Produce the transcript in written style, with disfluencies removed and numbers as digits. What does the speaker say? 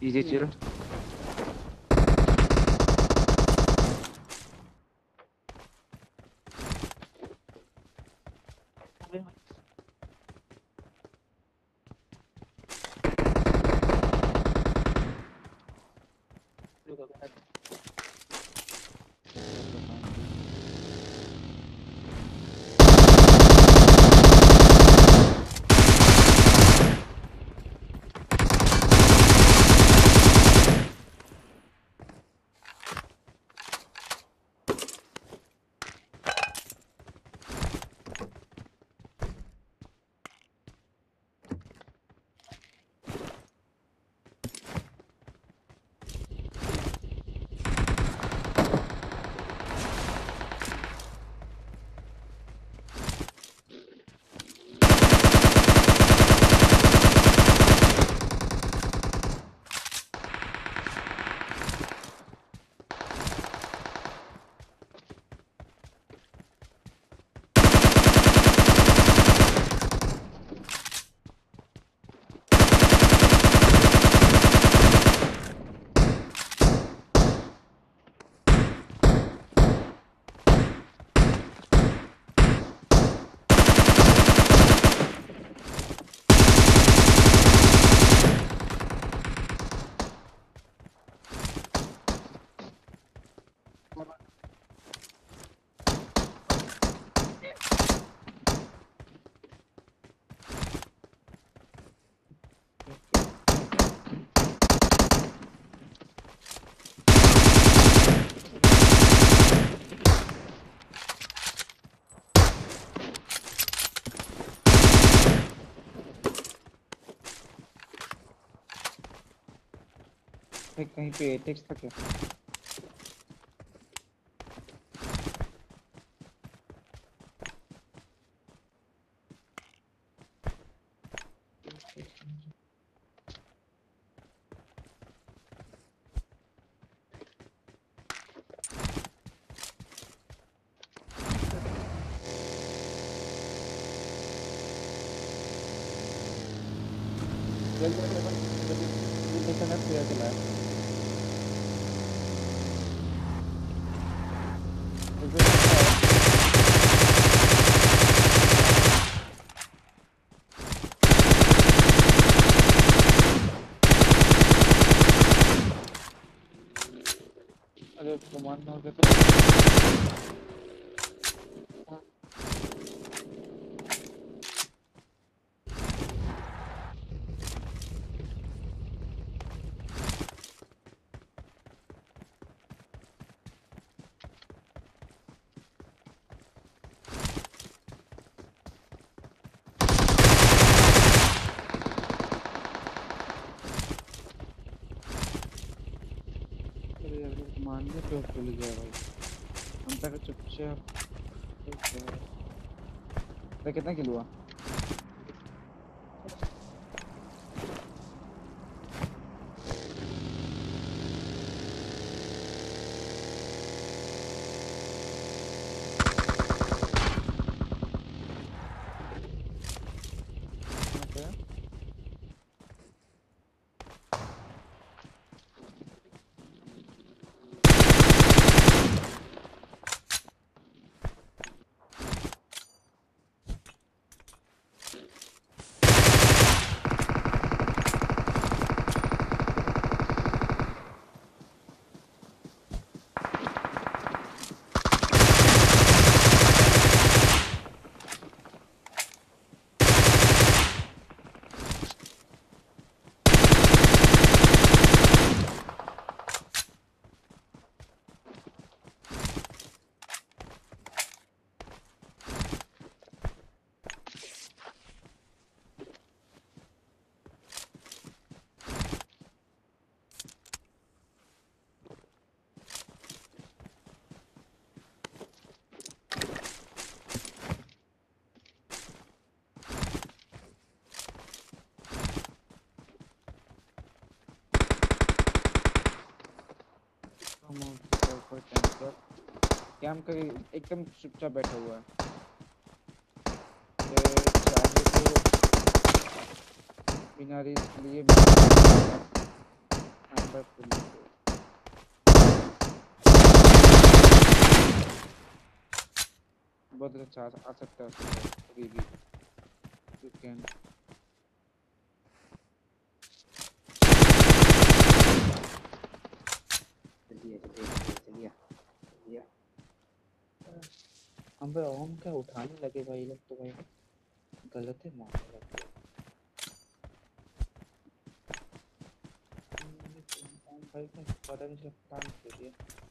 Easy chill. कहीं पे एटेक्स था क्या? तो चले गया भाई हम तक चुपचाप। तो कितना किलो हुआ? कैम का एकदम चुपचाप बैठा हुआ है। बिना रिस्क लिए बहुत अच्छा आ सकता है कैन चलिए हम पे ओम क्या उठाने लगे भाई लोग तो भाई गलत है मामला भाई का पता नहीं चला काम कर दिया।